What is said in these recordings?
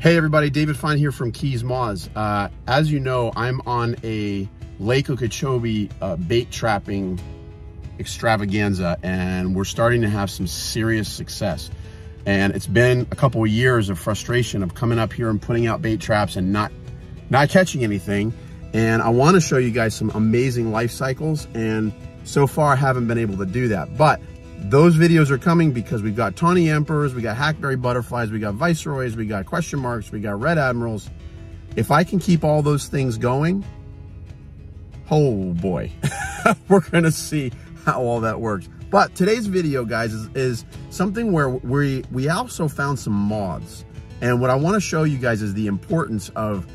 Hey everybody, David Fine here from Keys Moths. As you know, I'm on a Lake Okeechobee bait trapping extravaganza, and we're starting to have some serious success. And it's been a couple of years of frustration of coming up here and putting out bait traps and not catching anything. And I want to show you guys some amazing life cycles, and so far I haven't been able to do that. But those videos are coming because we've got Tawny Emperors, we got Hackberry Butterflies, we got Viceroys, we got Question Marks, we got Red Admirals. If I can keep all those things going, oh boy, we're gonna see how all that works. But today's video, guys, is something where we also found some moths. And what I wanna show you guys is the importance of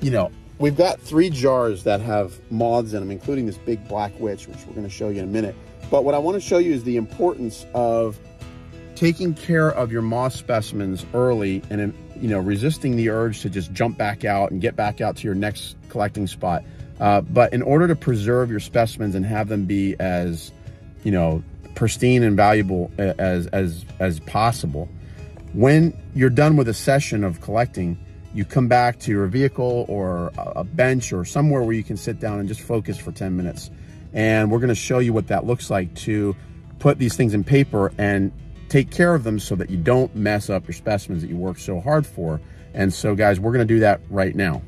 you know, we've got three jars that have moths in them, including this big black witch, which we're gonna show you in a minute. But what I want to show you is the importance of taking care of your moth specimens early and, you know, resisting the urge to just jump back out and get back out to your next collecting spot. But in order to preserve your specimens and have them be as, you know, pristine and valuable as possible, when you're done with a session of collecting, you come back to your vehicle or a bench or somewhere where you can sit down and just focus for 10 minutes. And we're gonna show you what that looks like to put these things in paper and take care of them so that you don't mess up your specimens that you worked so hard for. And so guys, we're gonna do that right now.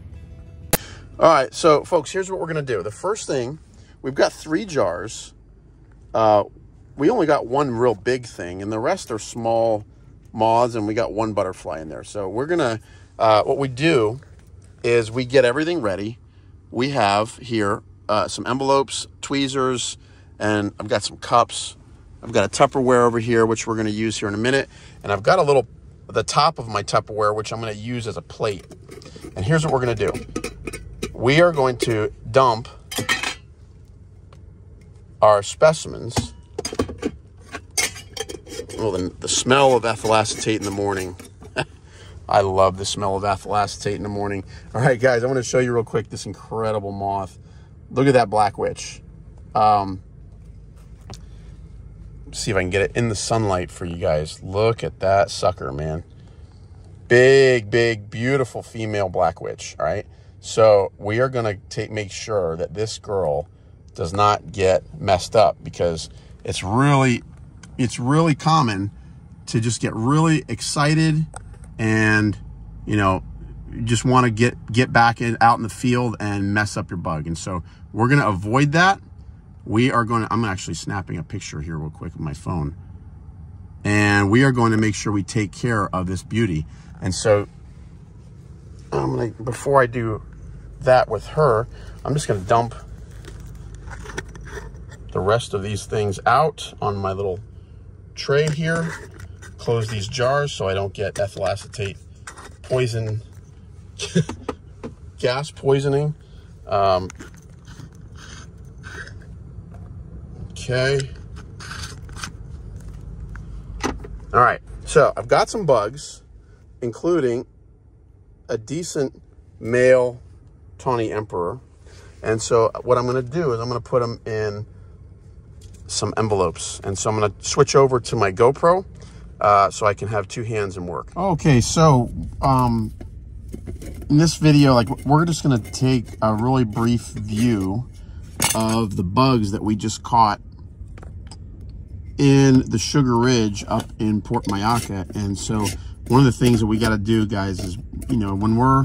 All right, so folks, here's what we're gonna do. The first thing, we've got three jars. We only got one real big thing and the rest are small moths, and we got one butterfly in there. So we're gonna, what we do is we get everything ready. We have here some envelopes, tweezers, and I've got some cups. I've got a Tupperware over here, which we're going to use here in a minute. And I've got the top of my Tupperware, which I'm going to use as a plate. And here's what we're going to do. We are going to dump our specimens. Well, the smell of ethyl acetate in the morning. I love the smell of ethyl acetate in the morning. All right, guys, I want to show you real quick this incredible moth. Look at that black witch. See if I can get it in the sunlight for you guys. Look at that sucker, man. Big, big, beautiful female black witch, all right? So we are gonna make sure that this girl does not get messed up, because it's really common to just get really excited and, you know, you just want to get back out in the field and mess up your bug. And so we're going to avoid that. We are going to, I'm actually snapping a picture here real quick with my phone. And we are going to make sure we take care of this beauty. And so I'm going to, before I do that with her, I'm just going to dump the rest of these things out on my little tray here. Close these jars so I don't get ethyl acetate poison. Gas poisoning. Okay. All right. So I've got some bugs, including a decent male Tawny Emperor. And so what I'm going to do is I'm going to put them in some envelopes. And so I'm going to switch over to my GoPro so I can have two hands and work. Okay. So, in this video, like, we're just going to take a really brief view of the bugs that we just caught in the Sugar Ridge up in Port Mayaka. And so one of the things that we got to do, guys, is, you know, when we're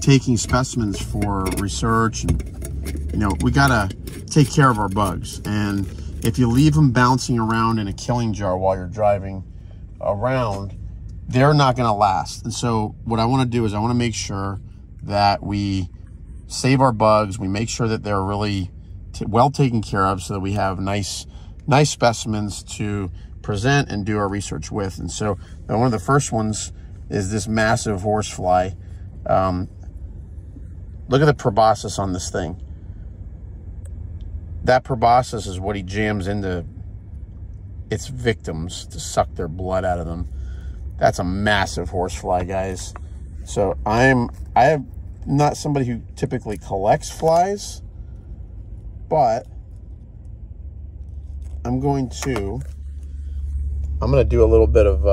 taking specimens for research, and, you know, we got to take care of our bugs. And if you leave them bouncing around in a killing jar while you're driving around, they're not going to last. And so what I want to do is I want to make sure that we save our bugs. We make sure that they're really well taken care of so that we have nice specimens to present and do our research with. And so one of the first ones is this massive horsefly. Look at the proboscis on this thing. That proboscis is what he jams into its victims to suck their blood out of them. That's a massive horsefly, guys. So I'm not somebody who typically collects flies, but I'm going to do a little bit of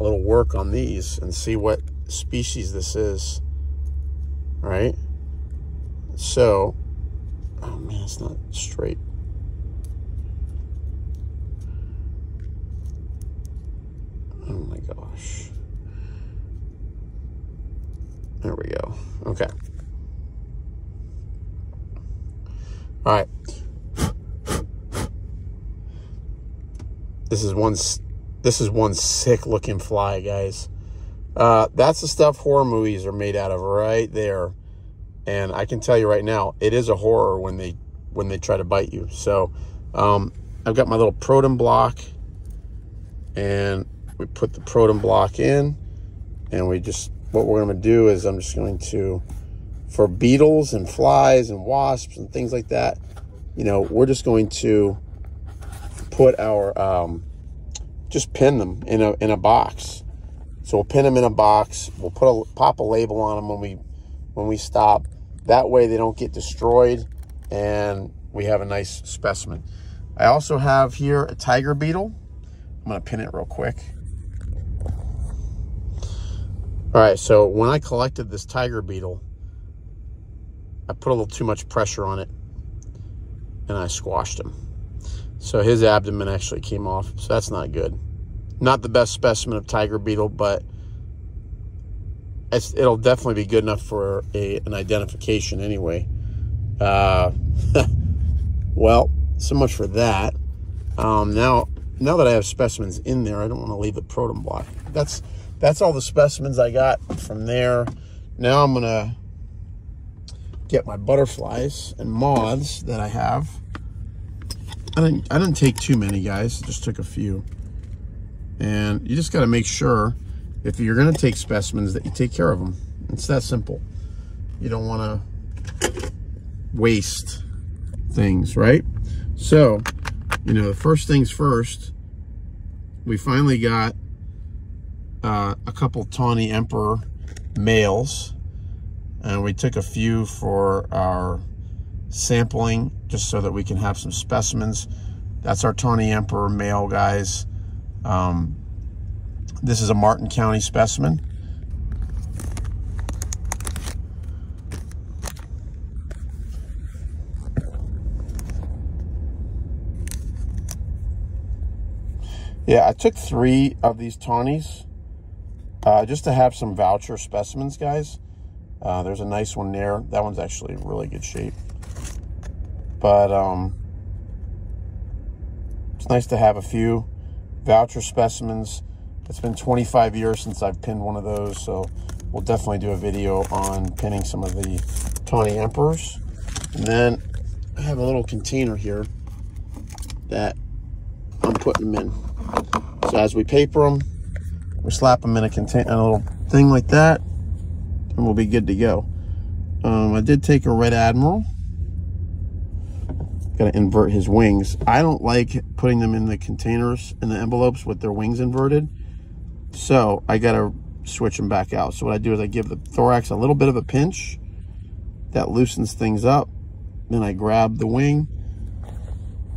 a little work on these and see what species this is. All right. So, oh man, it's not straight. Oh my gosh. There we go. Okay. All right. This is one sick looking fly, guys. That's the stuff horror movies are made out of right there. And I can tell you right now, it is a horror when they try to bite you. So I've got my little proton block, and we put the proton block in, and we just, what we're going to do is I'm just going to, for beetles and flies and wasps and things like that, you know, we're just going to put our, just pin them in a box. So we'll pin them in a box. We'll put a, pop a label on them when we stop. That way they don't get destroyed and we have a nice specimen. I also have here a tiger beetle. I'm gonna pin it real quick. All right, so when I collected this tiger beetle, I put a little too much pressure on it and I squashed him. So his abdomen actually came off, so that's not good. Not the best specimen of tiger beetle, but it'll definitely be good enough for an identification anyway. Well, so much for that. Now that I have specimens in there, I don't want to leave the proton block. That's all the specimens I got from there. Now I'm gonna get my butterflies and moths that I have. I didn't take too many, guys. I just took a few. And you just got to make sure, if you're going to take specimens, that you take care of them. It's that simple. You don't want to waste things, right? So, you know, the first things first, we finally got a couple Tawny Emperor males. And we took a few for our sampling, just so that we can have some specimens. That's our Tawny Emperor male, guys. This is a Martin County specimen. Yeah, I took 3 of these tawnies just to have some voucher specimens, guys. There's a nice one there. That one's actually in really good shape. But it's nice to have a few voucher specimens. It's been 25 years since I've pinned one of those, so we'll definitely do a video on pinning some of the Tawny Emperors. And then I have a little container here that I'm putting them in. So as we paper them, we slap them in a container, a little thing like that, and we'll be good to go. I did take a Red Admiral. Got to invert his wings. I don't like putting them in the containers, in the envelopes, with their wings inverted, so I got to switch them back out. So what I do is I give the thorax a little bit of a pinch. That loosens things up. Then I grab the wing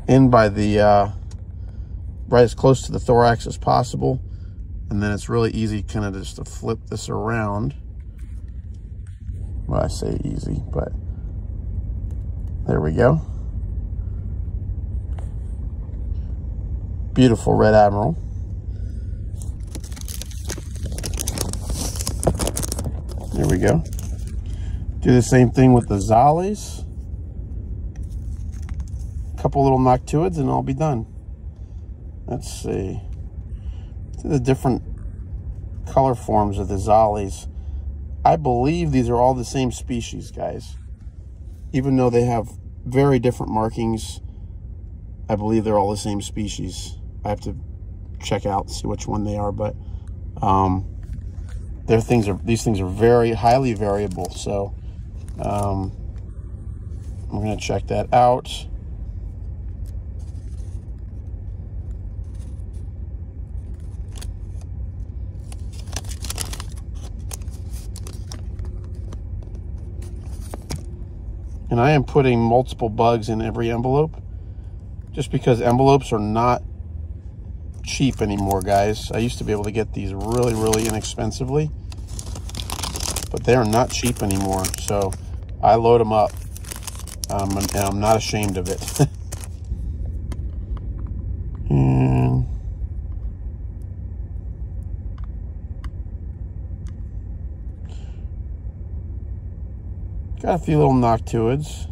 in by the right as close to the thorax as possible, and then it's really easy kind of just to flip this around. Well, I say easy, but there we go. Beautiful Red Admiral. There we go. Do the same thing with the Zollies. A couple little Noctuids and I'll be done. Let's see. See the different color forms of the Zollies. I believe these are all the same species, guys. Even though they have very different markings, I believe they're all the same species. I have to check out and see which one they are, but these things are very highly variable. So I'm gonna check that out. And I am putting multiple bugs in every envelope, just because envelopes are not cheap anymore, guys. I used to be able to get these really, really inexpensively, but they're not cheap anymore. So I load them up, and I'm not ashamed of it. And got a few little Noctuids.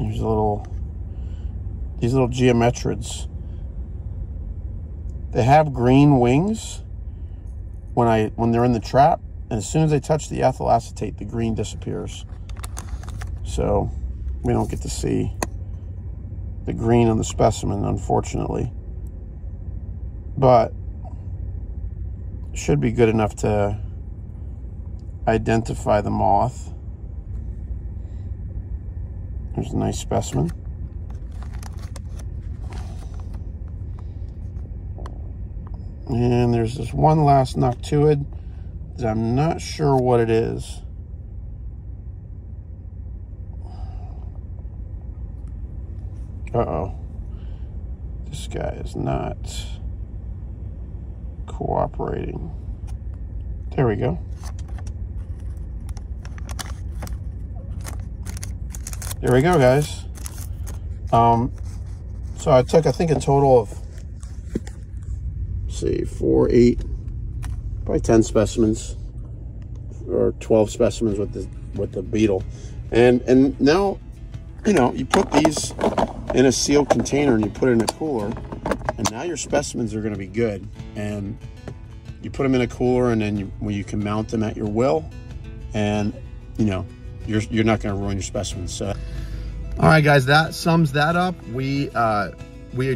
There's a little, these little geometrids. They have green wings when they're in the trap, and as soon as they touch the ethyl acetate, the green disappears. So we don't get to see the green on the specimen, unfortunately. But should be good enough to identify the moth. There's a nice specimen. And there's this one last Noctuid that I'm not sure what it is. Uh-oh. This guy is not cooperating. There we go. There we go, guys. So I took, I think, a total of, see, 4, 8, probably 10 specimens, or 12 specimens with the beetle, and now, you know, you put these in a sealed container and you put it in a cooler, and now your specimens are going to be good. And you put them in a cooler, and then you can mount them at your will, and you know, you're not going to ruin your specimens. So, all right, guys, that sums that up. We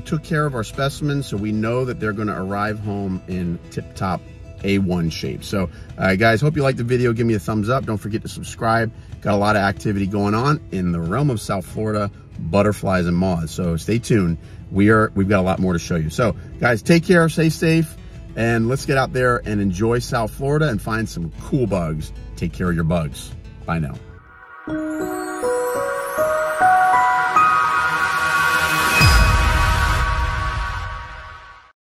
took care of our specimens, so we know that they're going to arrive home in tip-top A1 shape. So, guys, hope you liked the video. Give me a thumbs up. Don't forget to subscribe. Got a lot of activity going on in the realm of South Florida, butterflies and moths. So stay tuned. We've got a lot more to show you. So, guys, take care, stay safe, and let's get out there and enjoy South Florida and find some cool bugs. Take care of your bugs. Bye now.